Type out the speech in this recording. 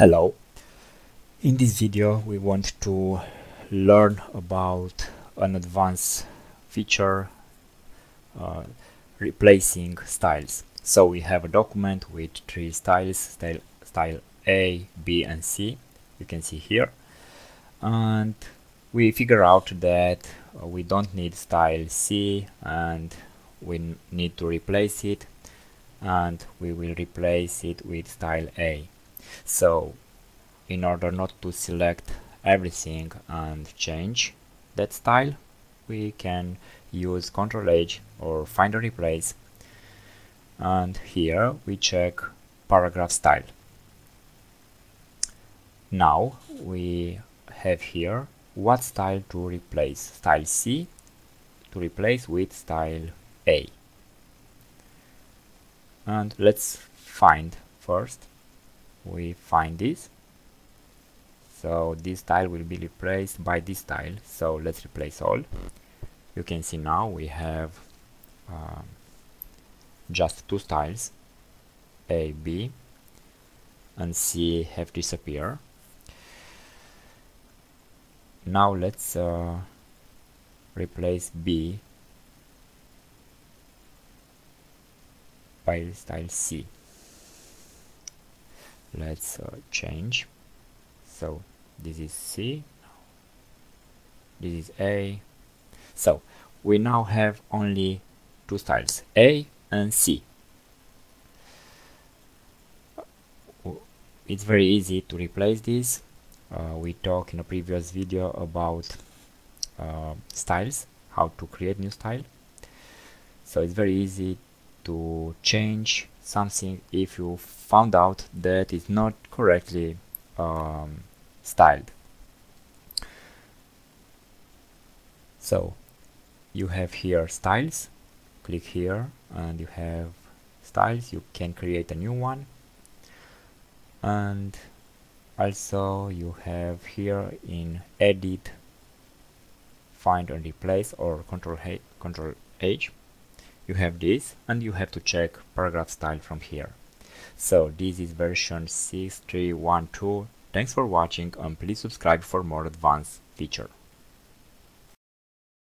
Hello. In this video we want to learn about an advanced feature replacing styles. So we have a document with three styles, style A, B and C, you can see here, and we figure out that we don't need style C and we need to replace it, and we will replace it with style A. So in order not to select everything and change that style, we can use Ctrl H or find and replace, and here we check paragraph style. Now we have here what style to replace, style C to replace with style A, and let's find first. We find this, so this style will be replaced by this style, so let's replace all. You can see now we have just two styles, A, B, and C have disappeared. Now let's replace B by style C. Let's change, so this is C, this is A, so we now have only two styles, A and C. It's very easy to replace this. We talked in a previous video about styles, how to create new style, so it's very easy to change something if you found out that it's not correctly styled. So you have here styles, click here and you have styles, you can create a new one, and also you have here in edit find and replace or Ctrl H. You have this, and you have to check paragraph style from here. So this is version 6.3.1.2. Thanks for watching, and please subscribe for more advanced features.